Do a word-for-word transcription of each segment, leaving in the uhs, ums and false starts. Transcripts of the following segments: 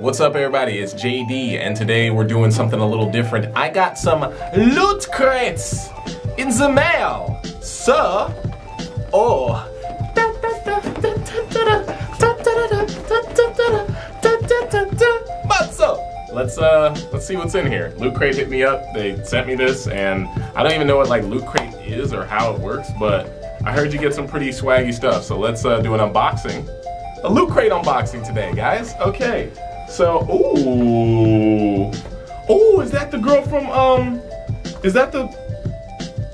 What's up, everybody? It's J D, and today we're doing something a little different. I got some loot crates in the mail. So, oh. Let's uh, let's see what's in here. Loot Crate hit me up, they sent me this, and I don't even know what like Loot Crate is or how it works, but I heard you get some pretty swaggy stuff, so let's uh, do an unboxing. A Loot Crate unboxing today, guys. Okay, so, ooh. Ooh, is that the girl from, um, is that the,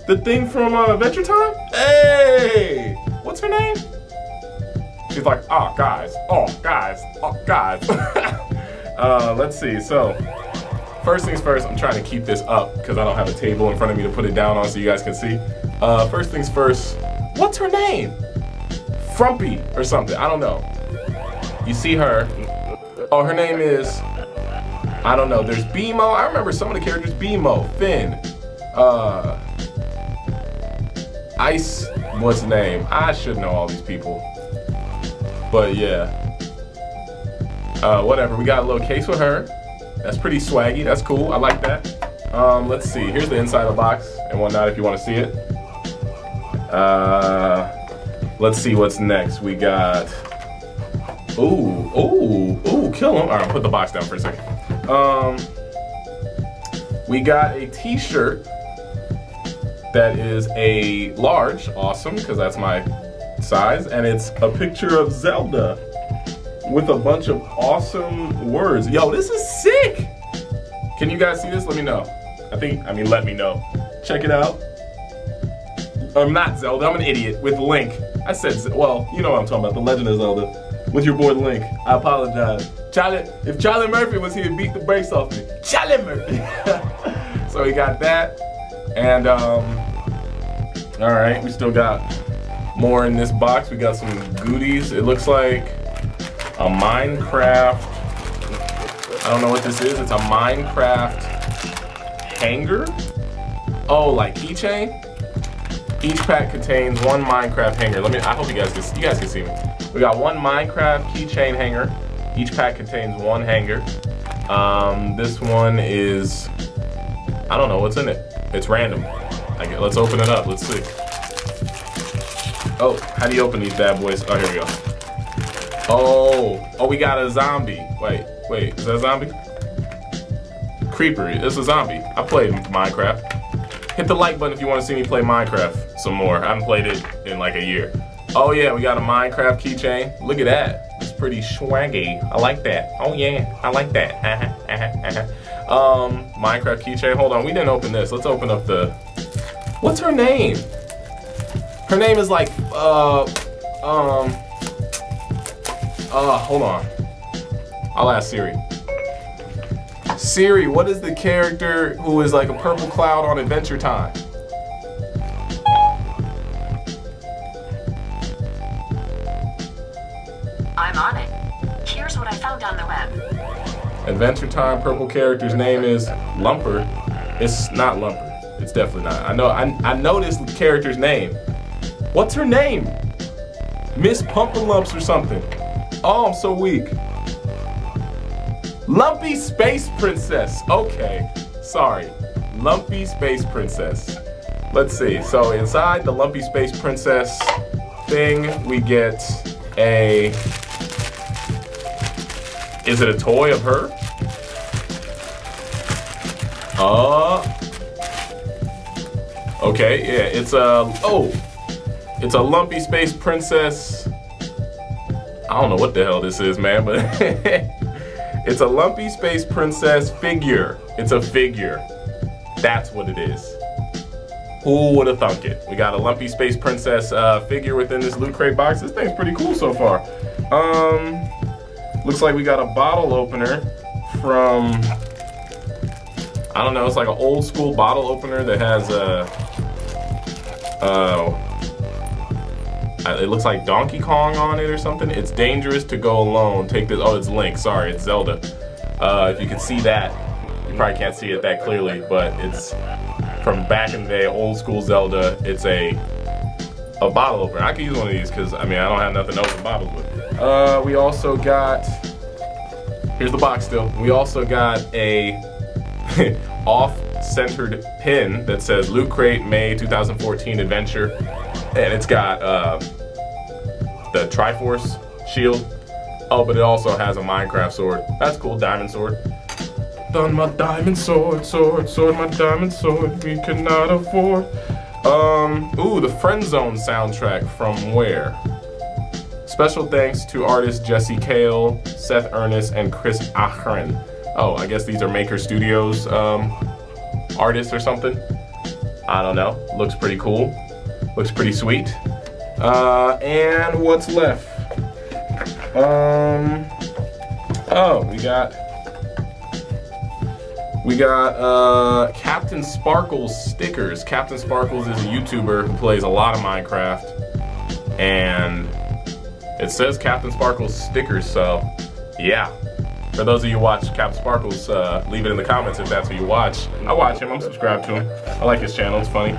the thing from uh, Adventure Time? Hey, what's her name? She's like, oh, guys, oh, guys, oh, guys. Uh, let's see, so first things first, I'm trying to keep this up because I don't have a table in front of me to put it down on so you guys can see. Uh, first things first, what's her name? Frumpy or something, I don't know. You see her, oh, her name is, I don't know, there's Beemo, I remember some of the characters, Beemo, Finn, uh, Ice, what's the name? I should know all these people, but yeah. Uh, whatever, we got a little case with her. That's pretty swaggy, that's cool, I like that. Um, let's see, here's the inside of the box and whatnot if you want to see it. Uh, let's see what's next. We got, ooh, ooh, ooh, kill him. All right, I'll put the box down for a second. Um, we got a t-shirt that is a large, awesome, because that's my size, and it's a picture of Zelda with a bunch of awesome words. Yo, this is sick! Can you guys see this? Let me know. I think, I mean, let me know. Check it out. I'm not Zelda, I'm an idiot, with Link. I said, well, you know what I'm talking about, The Legend of Zelda, with your boy Link. I apologize. Charlie, if Charlie Murphy was here, beat the brakes off me. Charlie Murphy! So we got that, and um, all right, we still got more in this box. We got some goodies, it looks like. A Minecraft, I don't know what this is, it's a Minecraft hanger? Oh, like keychain? Each pack contains one Minecraft hanger. Let me, I hope you guys can, you guys can see me. We got one Minecraft keychain hanger. Each pack contains one hanger. Um, this one is, I don't know what's in it. It's random. I guess, let's open it up, let's see. Oh, how do you open these bad boys? Oh, here we go. Oh, oh, we got a zombie. Wait, wait, is that a zombie? Creeper, it's a zombie. I played Minecraft. Hit the like button if you want to see me play Minecraft some more. I haven't played it in like a year. Oh yeah, we got a Minecraft keychain. Look at that. It's pretty swaggy. I like that. Oh yeah, I like that. um, Minecraft keychain. Hold on, we didn't open this. Let's open up the... What's her name? Her name is like, uh, um... Uh, hold on. I'll ask Siri. Siri, what is the character who is like a purple cloud on Adventure Time? I'm on it. Here's what I found on the web. Adventure Time purple character's name is Lumper. It's not Lumper. It's definitely not. I know I, I know this character's name. What's her name? Miss Pumperlumps or something. Oh, I'm so weak. Lumpy Space Princess. Okay, sorry. Lumpy Space Princess. Let's see. So inside the Lumpy Space Princess thing, we get a... Is it a toy of her? Uh... Okay, yeah, it's a... Oh! It's a Lumpy Space Princess... I don't know what the hell this is, man, but it's a Lumpy Space Princess figure. It's a figure. That's what it is. Who would have thunk it? We got a Lumpy Space Princess uh, figure within this Loot Crate box. This thing's pretty cool so far. Um, looks like we got a bottle opener from, I don't know, it's like an old school bottle opener that has a, uh, it looks like Donkey Kong on it or something. It's dangerous to go alone. Take this, oh, it's Link, sorry, it's Zelda. Uh, if you can see that, you probably can't see it that clearly, but it's from back in the day, old school Zelda. It's a a bottle opener. I could use one of these because, I mean, I don't have nothing to open bottles with. Uh, we also got Here's the box still. We also got a off-centered pin that says Loot Crate May two thousand fourteen Adventure, and it's got uh, the Triforce shield. Oh, but it also has a Minecraft sword. That's cool, diamond sword. Done my diamond sword, sword, sword, my diamond sword we cannot afford. Um, ooh, the Friend Zone soundtrack from where? Special thanks to artists Jesse Kale, Seth Ernest, and Chris Achren. Oh, I guess these are Maker Studios um, artists or something. I don't know. Looks pretty cool. Looks pretty sweet. Uh, and what's left? Um. Oh, we got we got uh, Captain Sparklez stickers. Captain Sparklez is a YouTuber who plays a lot of Minecraft, and it says Captain Sparklez stickers. So, yeah. For those of you who watch Cap Sparklez, uh, leave it in the comments if that's who you watch. I watch him, I'm subscribed to him. I like his channel, it's funny.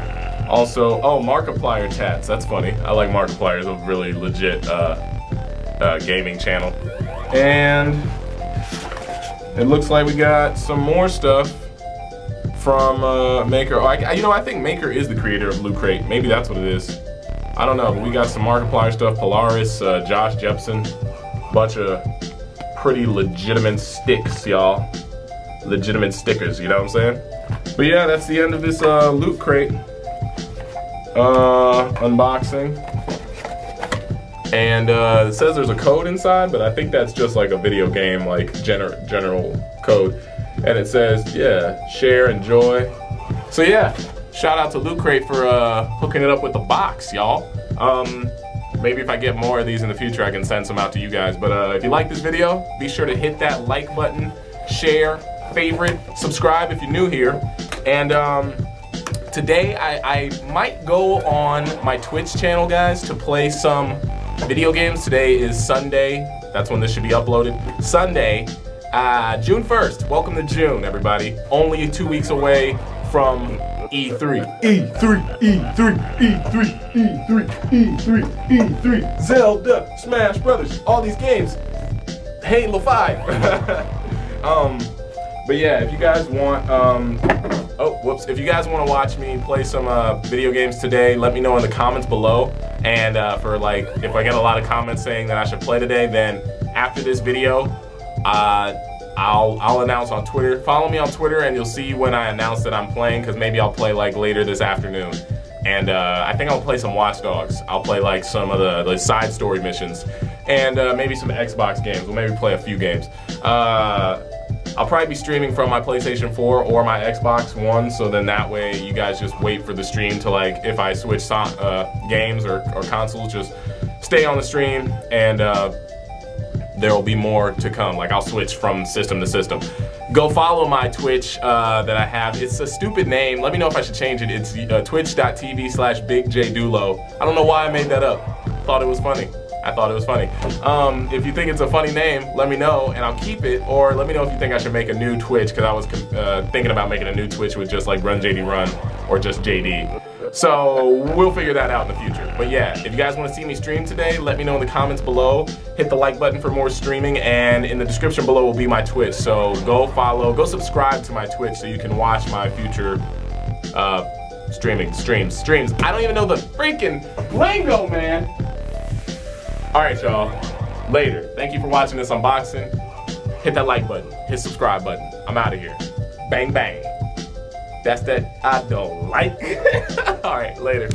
Also, oh, Markiplier tats, that's funny. I like Markiplier, it's a really legit uh, uh, gaming channel. And it looks like we got some more stuff from uh, Maker. Oh, I, you know, I think Maker is the creator of Loot Crate. Maybe that's what it is. I don't know, but we got some Markiplier stuff, Polaris, uh, Josh Jepsen, bunch of pretty legitimate sticks, y'all. Legitimate stickers, you know what I'm saying? But yeah, that's the end of this uh, Loot Crate uh, unboxing. And uh, it says there's a code inside, but I think that's just like a video game, like gener general code. And it says, yeah, share, enjoy. So yeah, shout out to Loot Crate for uh, hooking it up with the box, y'all. Um, Maybe if I get more of these in the future, I can send some out to you guys. But uh, if you like this video, be sure to hit that like button, share, favorite, subscribe if you're new here. And um, today, I, I might go on my Twitch channel, guys, to play some video games. Today is Sunday. That's when this should be uploaded. Sunday, uh, June first. Welcome to June, everybody. Only two weeks away from E three. E three, E three, E three, E three, E three, E three, Zelda, Smash Brothers, all these games, Halo five. um, but yeah, if you guys want, um, oh, whoops, if you guys want to watch me play some uh, video games today, let me know in the comments below. And uh, for like, if I get a lot of comments saying that I should play today, then after this video, uh, I'll, I'll announce on Twitter. Follow me on Twitter and you'll see when I announce that I'm playing, because maybe I'll play like later this afternoon. And uh, I think I'll play some Watch Dogs. I'll play like some of the, the side story missions and uh, maybe some Xbox games. We'll maybe play a few games. Uh, I'll probably be streaming from my PlayStation four or my Xbox one, so then that way you guys just wait for the stream to, like, if I switch so uh, games or, or consoles, just stay on the stream and uh, there will be more to come. Like, I'll switch from system to system. Go follow my Twitch uh, that I have. It's a stupid name. Let me know if I should change it. It's uh, twitch dot T V slash Big J Dulo. I don't know why I made that up. Thought it was funny. I thought it was funny. Um, if you think it's a funny name, let me know and I'll keep it. Or let me know if you think I should make a new Twitch, because I was uh, thinking about making a new Twitch with just like Run J D Run or just J D. So we'll figure that out in the future. But yeah, if you guys want to see me stream today, let me know in the comments below. Hit the like button for more streaming, and in the description below will be my Twitch. So go follow, go subscribe to my Twitch so you can watch my future uh, streaming, streams, streams. I don't even know the freaking lingo, man. All right, y'all, later. Thank you for watching this unboxing. Hit that like button, hit subscribe button. I'm out of here. Bang, bang. That's that I don't like. All right, later.